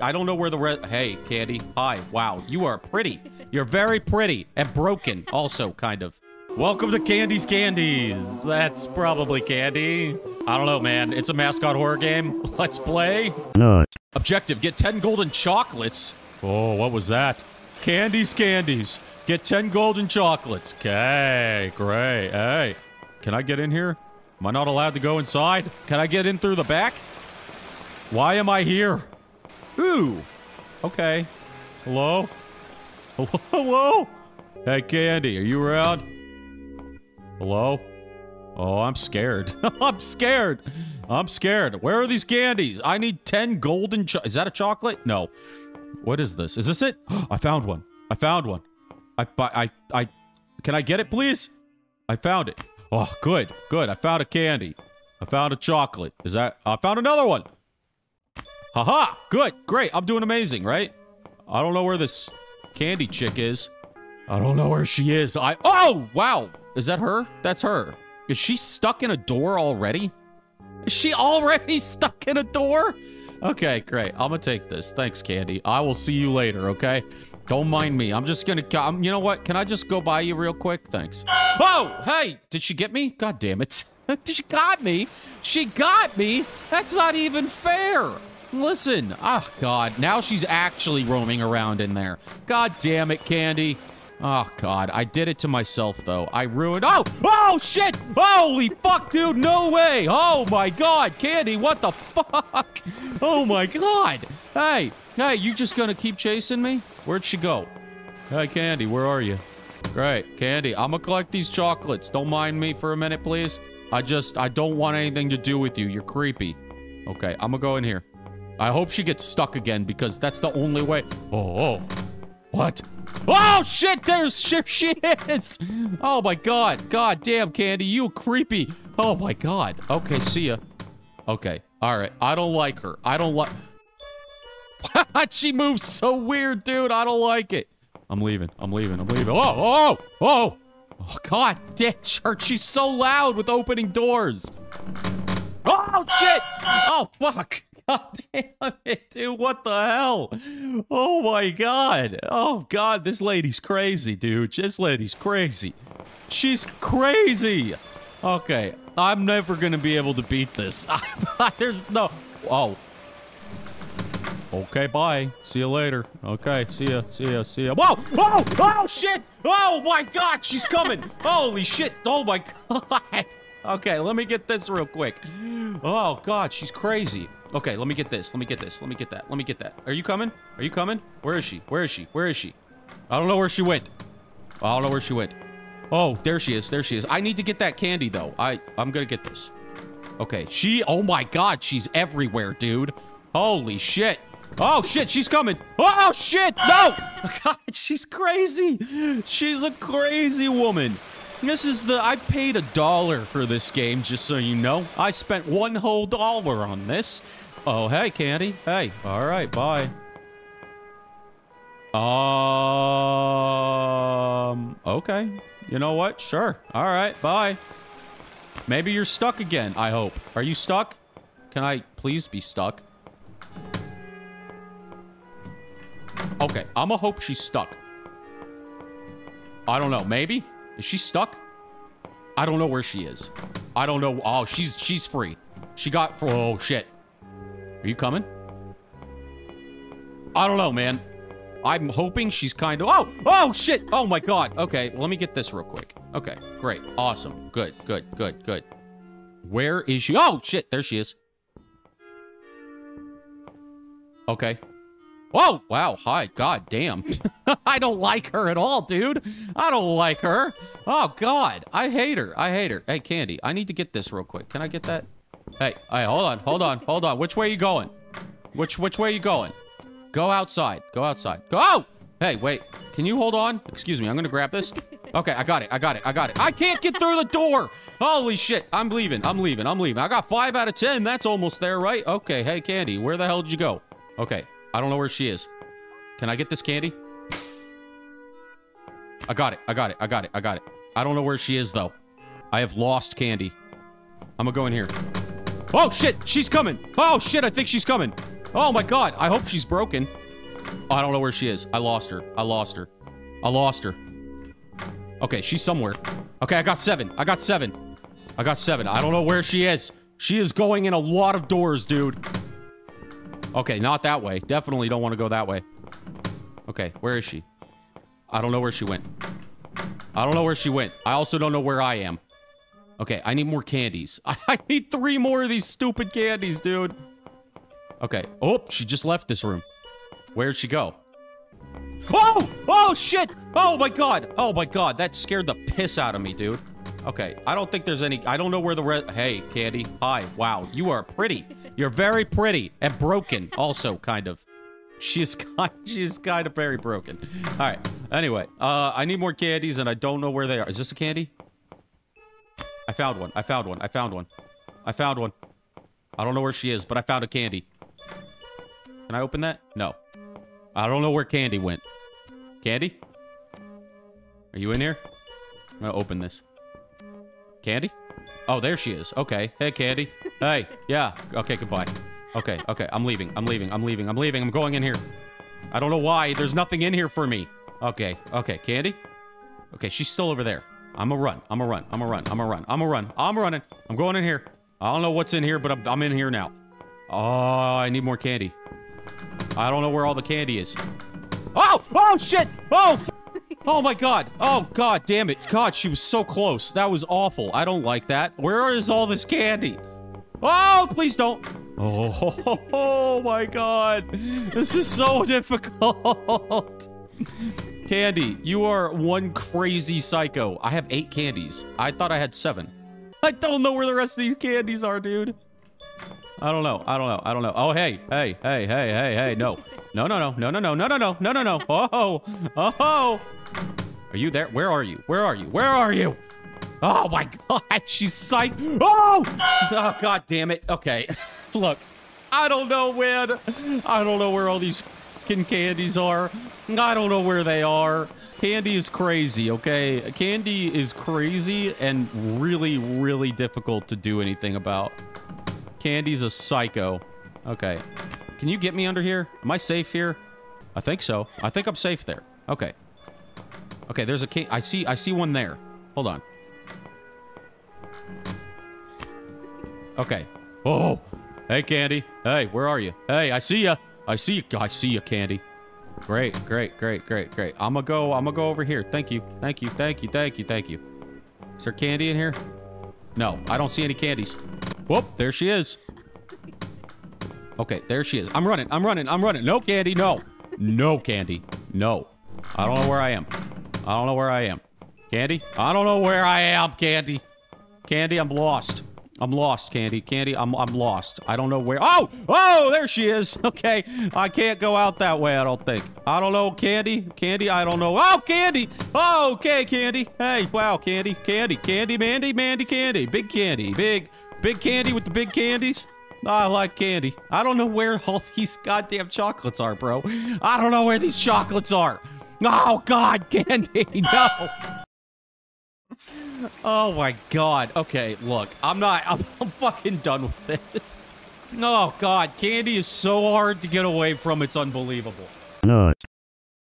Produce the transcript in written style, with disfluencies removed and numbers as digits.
I don't know where the rest... Hey, Candy. Hi. Wow. You are pretty. You're very pretty and broken also, kind of. Welcome to Kandi's Candies. That's probably Candy. I don't know, man. It's a mascot horror game. Let's play. No. Objective, get 10 golden chocolates. Oh, what was that? Kandi's Candies. Get 10 golden chocolates. Okay, great. Hey, can I get in here? Am I not allowed to go inside? Can I get in through the back? Why am I here? Ooh. Okay. Hello? Hello? Hello? Hey, Candy, are you around? Hello? Oh, I'm scared. I'm scared. I'm scared. Where are these candies? I need 10 golden Is that a chocolate? No. What is this? Is this it? I found one. I found one. Can I get it, please? I found it. Oh, good. Good. I found a candy. I found a chocolate. Is that... I found another one. Haha! Good, great. I'm doing amazing, right? I don't know where this candy chick is. I don't know where she is. Oh, wow. Is that her? That's her. Is she stuck in a door already? Is she already stuck in a door? Okay, great. I'm gonna take this. Thanks, Candy. I will see you later, okay? Don't mind me. I'm just gonna... you know what? Can I just go by you real quick? Thanks. Oh, hey! Did she get me? God damn it. She got me. She got me. That's not even fair. Listen, oh God, now she's actually roaming around in there. God damn it, Candy. Oh God, I did it to myself though. I ruined, oh shit, holy fuck, dude, no way. Oh my God, Candy, what the fuck? Oh my God. Hey, you just gonna keep chasing me? Where'd she go? Hey, Candy, where are you? Great, Candy, I'm gonna collect these chocolates. Don't mind me for a minute, please. I don't want anything to do with you. You're creepy. Okay, I'm gonna go in here. I hope she gets stuck again because that's the only way. Oh, what? Oh shit, she is. Oh my God. God damn, Candy, you creepy. Oh my God. Okay, see ya. Okay, all right. I don't like her. I don't like... She moves so weird, dude. I don't like it. I'm leaving. I'm leaving. I'm leaving. Oh. Oh God, damn, she's so loud with opening doors. Oh shit. Oh fuck. God damn it, dude, what the hell? Oh my God. Oh God, this lady's crazy, dude. This lady's crazy. She's crazy. Okay, I'm never gonna be able to beat this. There's no... Oh. Okay, bye. See you later. Okay, see ya. Whoa! Whoa! Oh shit! Oh my God, she's coming! Holy shit! Oh my God! Okay, let me get this real quick. Oh God, she's crazy. Okay, let me get this. Let me get this. Let me get that. Let me get that. Are you coming? Are you coming? Where is she? Where is she? Where is she? I don't know where she went. I don't know where she went. Oh, there she is. There she is. I need to get that candy, though. I'm gonna get this. Okay, she... Oh, my God. She's everywhere, dude. Holy shit. Oh, shit. She's coming. Oh, shit. No! God, she's crazy. She's a crazy woman. This is the... I paid $1 for this game, just so you know. I spent one whole dollar on this. Oh, hey, Candy. Hey. All right, bye. Okay. You know what? Sure. All right, bye. Maybe you're stuck again, I hope. Are you stuck? Can I please be stuck? Okay, I'm gonna hope she's stuck. I don't know. Maybe? Is she stuck? I don't know where she is. I don't know. Oh, she's free. She got... Oh, shit. Are you coming? I don't know, man. I'm hoping she's kind of... Oh, shit. Oh, my God. Okay, well, let me get this real quick. Okay, great. Awesome. Good. Where is she? Oh, shit. There she is. Okay. Oh, wow. Hi. God damn. I don't like her at all, dude. I don't like her. Oh, God. I hate her. Hey, Candy, I need to get this real quick. Can I get that? Hey, hold on. Which way are you going? Which way are you going? Go outside. Go. Oh! Hey, wait. Can you hold on? Excuse me. I'm going to grab this. Okay, I got it. I can't get through the door. Holy shit. I'm leaving. I got 5 out of 10. That's almost there, right? Okay. Hey, Candy, where the hell did you go? Okay. I don't know where she is. Can I get this candy? I got it. I don't know where she is, though. I have lost Candy. I'm gonna go in here. Oh, shit! She's coming! Oh, shit! I think she's coming. Oh my God, I hope she's broken. Oh, I don't know where she is. I lost her. I lost her. I lost her. Okay, she's somewhere. Okay, I got seven. I got seven. I got seven. I don't know where she is. She is going in a lot of doors, dude. Okay, not that way. Definitely don't want to go that way. Okay, where is she? I don't know where she went. I don't know where she went. I also don't know where I am. Okay, I need more candies. I need 3 more of these stupid candies, dude. Okay. Oh, she just left this room. Where'd she go? Oh! Oh, shit! Oh, my God! Oh, my God. That scared the piss out of me, dude. Okay, I don't think there's any... I don't know where the rest... Hey, Candy. Hi. Wow, you are pretty. You're very pretty and broken, also, kind of. She is kind of very broken. All right. Anyway, I need more candies, and I don't know where they are. Is this a candy? I found one. I found one. I found one. I found one. I don't know where she is, but I found a candy. Can I open that? No. I don't know where Candy went. Candy? Are you in here? I'm gonna open this. Candy? Oh, there she is. Okay. Hey, Candy. Hey. Yeah. Okay, goodbye. Okay, okay. I'm leaving. I'm leaving. I'm leaving. I'm leaving. I'm going in here. I don't know why. There's nothing in here for me. Okay. Okay, Candy? Okay, she's still over there. I'm a run. I'm a run. I'm a run. I'm a run. I'm a run. I'm running. I'm going in here. I don't know what's in here, but I'm in here now. Oh, I need more candy. I don't know where all the candy is. Oh! Oh, shit! Oh! Oh, my God. Oh, God damn it. God, she was so close. That was awful. I don't like that. Where is all this candy? Oh, please don't. Oh, my God. This is so difficult. Candy, you are one crazy psycho. I have 8 candies. I thought I had 7. I don't know where the rest of these candies are, dude. I don't know. I don't know. I don't know. Oh, hey. Hey, hey, hey, hey, hey. No. No, no, no. No, no, no, no, no, no, no, no, no. Oh. Oh. Are you there? Where are you? Where are you? Where are you? Oh, my God. She's psych. Oh. Oh, God damn it. Okay. Look. I don't know when. I don't know where all these fucking candies are. I don't know where they are. Candy is crazy, okay? Candy is crazy and really, really difficult to do anything about. Candy's a psycho. Okay. Can you get me under here? Am I safe here? I think so. I think I'm safe there. Okay. Okay, there's a can. I see one there. Hold on. Okay. Oh. Hey, Candy. Hey, where are you? Hey, I see ya. I see you. I see ya, Candy. Great, great, great, great, great. I'm gonna go over here. Thank you. Thank you. Thank you. Thank you. Thank you. Is there candy in here? No, I don't see any candies. Whoop, there she is. Okay, there she is. I'm running. I'm running. I'm running. No candy. No. No candy. No. I don't know where I am. I don't know where I am. Candy? I don't know where I am, Candy. Candy, I'm lost. I'm lost, Candy. Candy, I'm lost. I don't know where. Oh! Oh, there she is. Okay. I can't go out that way, I don't think. I don't know, Candy. Candy, I don't know. Oh, Candy! Oh, okay, Candy. Hey, wow, Candy. Candy. Candy, Mandy, Mandy, Candy. Big Candy. Big Candy with the big candies. I like candy. I don't know where all these goddamn chocolates are, bro. I don't know where these chocolates are. Oh, God, Candy, no. Oh, my God. Okay, look, I'm fucking done with this. Oh, God, candy is so hard to get away from. It's unbelievable. No.